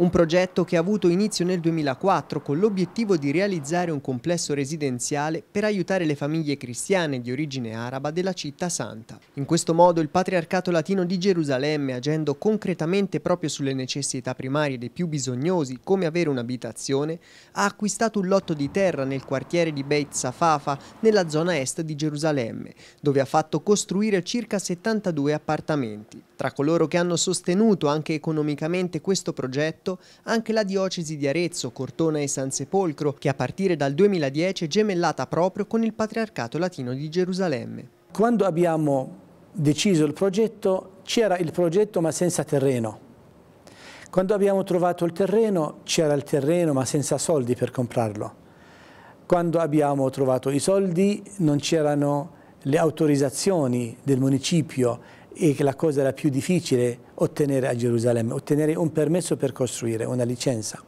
Un progetto che ha avuto inizio nel 2004 con l'obiettivo di realizzare un complesso residenziale per aiutare le famiglie cristiane di origine araba della Città Santa. In questo modo il Patriarcato Latino di Gerusalemme, agendo concretamente proprio sulle necessità primarie dei più bisognosi, come avere un'abitazione, ha acquistato un lotto di terra nel quartiere di Beit Safafa, nella zona est di Gerusalemme, dove ha fatto costruire circa 72 appartamenti. Tra coloro che hanno sostenuto anche economicamente questo progetto, anche la diocesi di Arezzo-Cortona-Sansepolcro, che a partire dal 2010 è gemellata proprio con il Patriarcato Latino di Gerusalemme. Quando abbiamo deciso il progetto, c'era il progetto ma senza terreno. Quando abbiamo trovato il terreno, c'era il terreno ma senza soldi per comprarlo. Quando abbiamo trovato i soldi, non c'erano le autorizzazioni del municipio, e che la cosa era più difficile ottenere a Gerusalemme, ottenere un permesso per costruire, una licenza.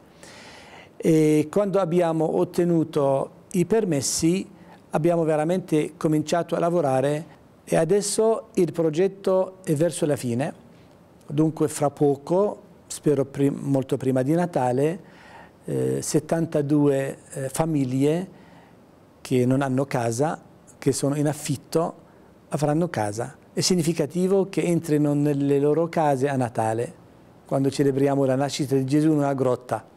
E quando abbiamo ottenuto i permessi, abbiamo veramente cominciato a lavorare e adesso il progetto è verso la fine, dunque fra poco, spero molto prima di Natale, 72 famiglie che non hanno casa, che sono in affitto, avranno casa. È significativo che entrino nelle loro case a Natale, quando celebriamo la nascita di Gesù in una grotta.